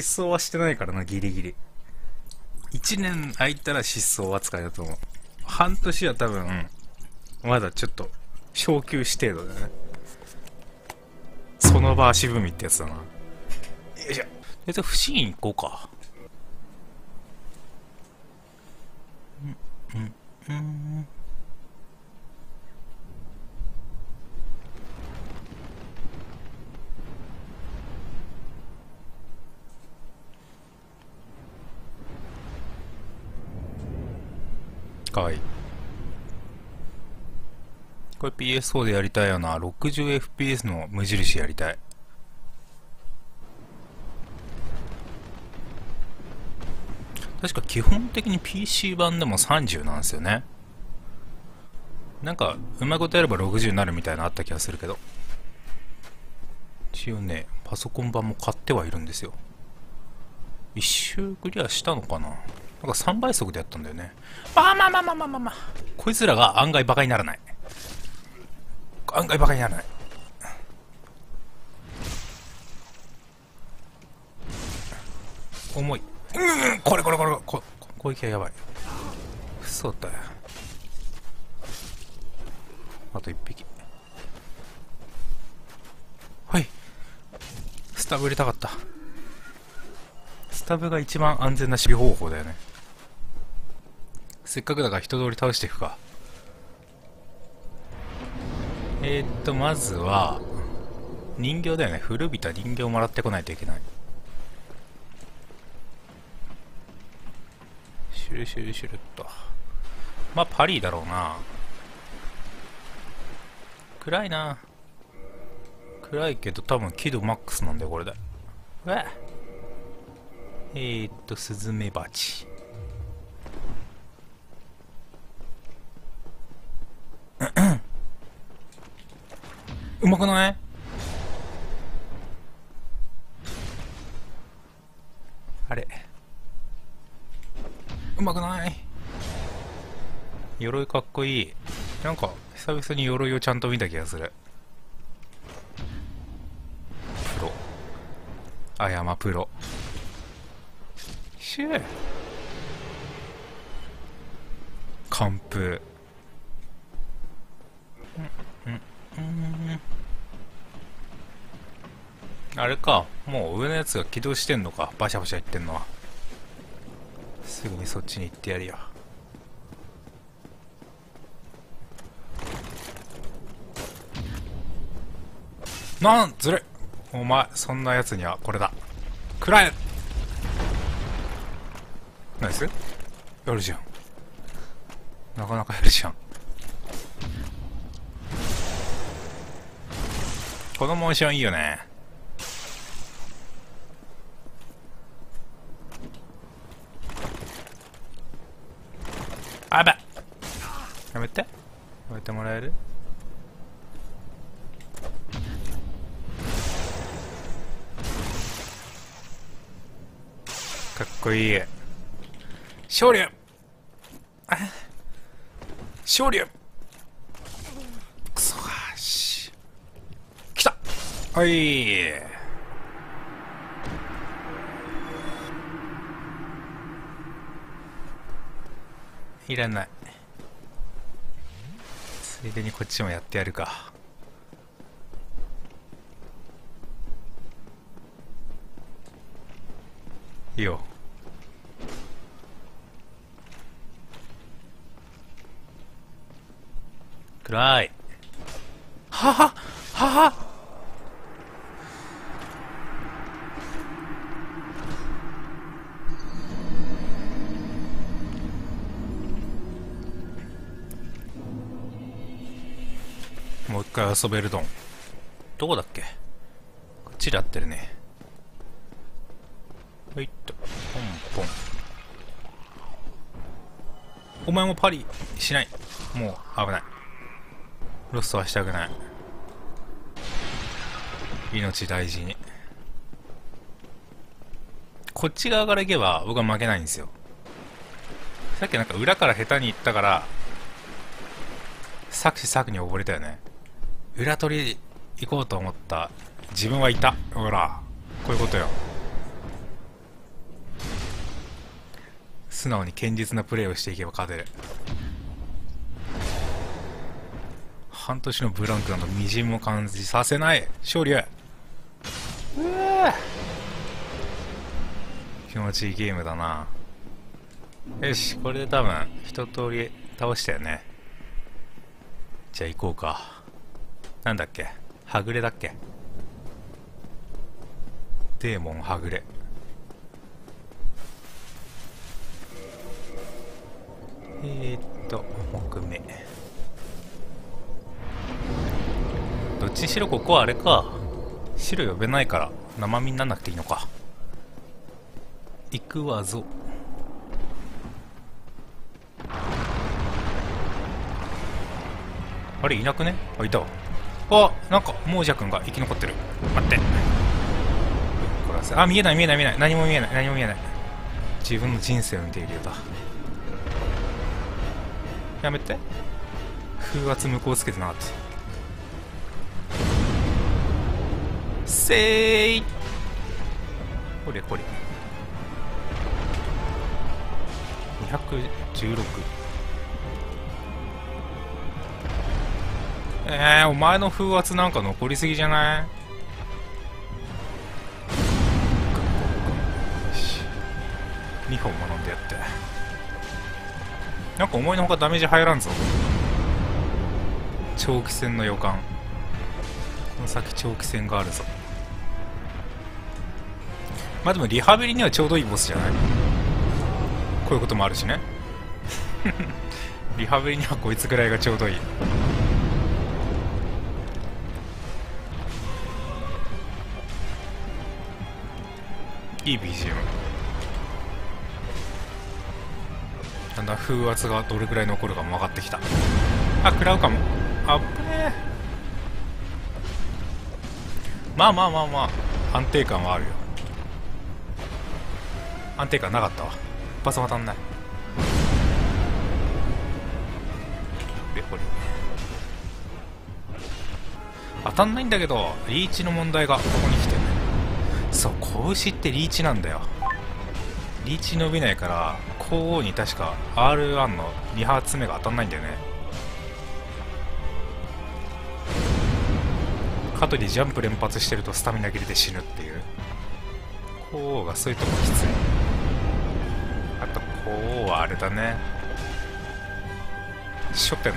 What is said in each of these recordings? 失踪はしてないからな、ギリギリ。1年空いたら失踪扱いだと思う。半年は多分、まだちょっと、昇級程度だね。その場足踏みってやつだな。よいしょ。えっと、不審院行こうか。かわいい。これ PS4 でやりたいよな。 60fps の無印やりたい。確か基本的に PC 版でも30なんですよね。なんかうまいことやれば60になるみたいなのあった気がするけど、一応ねパソコン版も買ってはいるんですよ。1周クリアしたのかな。なんか3倍速でやったんだよね。まあ、こいつらが案外バカにならない。案外バカにならない。重い。これ、攻撃はやばい。嘘だよ。あと1匹。はい。スタブ入れたかった。スタブが一番安全な守備方法だよね。せっかくだから人通り倒していくか。まずは人形だよね。古びた人形をもらってこないといけない。シュルシュルシュルっと。まあパリだろうな。暗いな。暗いけど多分輝度マックスなんだよこれで。スズメバチ。うまくない？あれうまくない。鎧かっこいい。なんか久々に鎧をちゃんと見た気がする。プロあやまプロシュー完封。あれか、もう上のやつが起動してんのか、バシャバシャ言ってんのは。すぐにそっちに行ってやるよ。なんずるい。お前そんなやつにはこれだ。くらえ。ナイス。やるじゃん。なかなかやるじゃん。このモーションいいよね。あばやめてもらえる。かっこいい。昇竜昇竜クソがしきた。はい、いらない。ついでにこっちもやってやるか。いいよ。暗い。はははは。もう一回遊べるドン。どこだっけ。こっちで合ってるね。はいっとポンポン。お前もパリしない。もう危ない。ロストはしたくない。命大事に。こっち側から行けば僕は負けないんですよ。さっきなんか裏から下手に行ったから策士策に溺れたよね。裏取り行こうと思った自分はいた。ほらこういうことよ。素直に堅実なプレーをしていけば勝てる。半年のブランクなどみじんも感じさせない勝利。気持ちいいゲームだな。よし、これで多分一通り倒したよね。じゃあ行こうか。なんだっけ、はぐれだっけ、デーモンはぐれ。木目。どっちにしろここはあれか、白呼べないから生身になんなくていいのか。行くわぞ。あれいなくね？あ、いたわ。あ、なんか猛者君が生き残ってる。待って、あ、見えない見えない見えない、何も見えない何も見えない。自分の人生を見ているようだ。やめて、風圧無効つけてなかった。せい、これこれ216。お前の風圧なんか残りすぎじゃない？2本も飲んでやって、なんか思いのほかダメージ入らんぞ。長期戦の予感。この先長期戦があるぞ。まあでもリハビリにはちょうどいいボスじゃない？こういうこともあるしね。リハビリにはこいつぐらいがちょうどいい。いい BGM。 だんだん風圧がどれぐらい残るかも分かってきた。あ、食らうかも。あっぶねえ。まあまあまあまあ、安定感はあるよ。安定感なかったわ。一発も当たんない。でこれ当たんないんだけど、リーチの問題がここに来てる。そう、子牛ってリーチなんだよ。リーチ伸びないから、皇后に確か R1 の2発目が当たんないんだよね。かといってジャンプ連発してるとスタミナ切れて死ぬっていう。皇后がそういうとこきつい。あと皇后はあれだね、初手の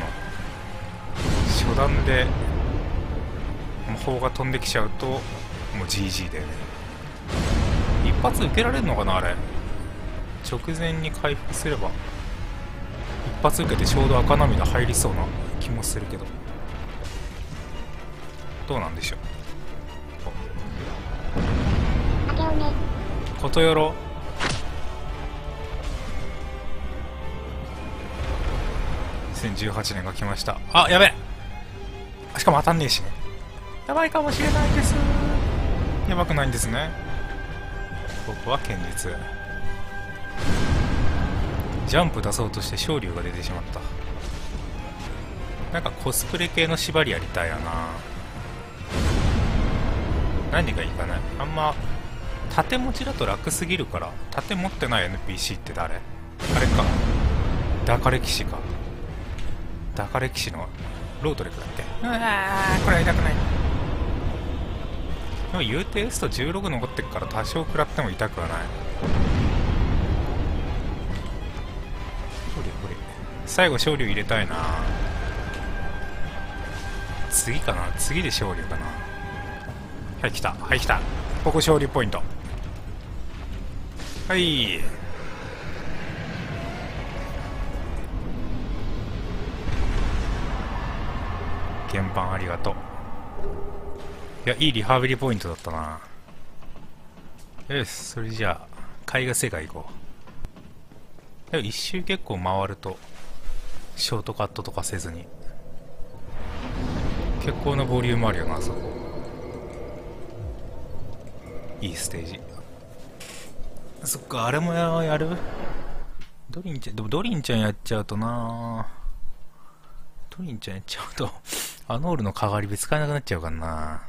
初段で魔法が飛んできちゃうともう GG だよね。一発受けられるのかなあれ。直前に回復すれば一発受けてちょうど赤涙入りそうな気もするけど、どうなんでしょう。ことよろ、2018年が来ました。あ、やべえ。しかも当たんねえしね。やばいかもしれないです。やばくないんですね。僕は堅実。ジャンプ出そうとして昇竜が出てしまった。なんかコスプレ系の縛りやりたいやな。何がいいかね。あんま盾持ちだと楽すぎるから。盾持ってない NPC って誰？あれか、ダカレ騎士か。ダカレ騎士のロートレックだっけ。うわー、これは痛くない。言うて打つと16残ってっから、多少食らっても痛くはない。最後昇竜入れたいな。次かな、次で昇竜かな。はい、来た、はい、来た。ここ昇竜ポイント。はい、原版ありがとう。いや、いいリハビリポイントだったな。よし、それじゃあ絵画世界行こう。でも一周結構回るとショートカットとかせずに結構なボリュームあるよな。そこいいステージ。そっか、あれもやる。ドリンちゃん、でもドリンちゃんやっちゃうとな。ドリンちゃんやっちゃうとアノールの代わり別使えなくなっちゃうからな。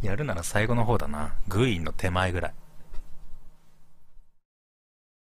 やるなら最後の方だな。グイーンの手前ぐらい。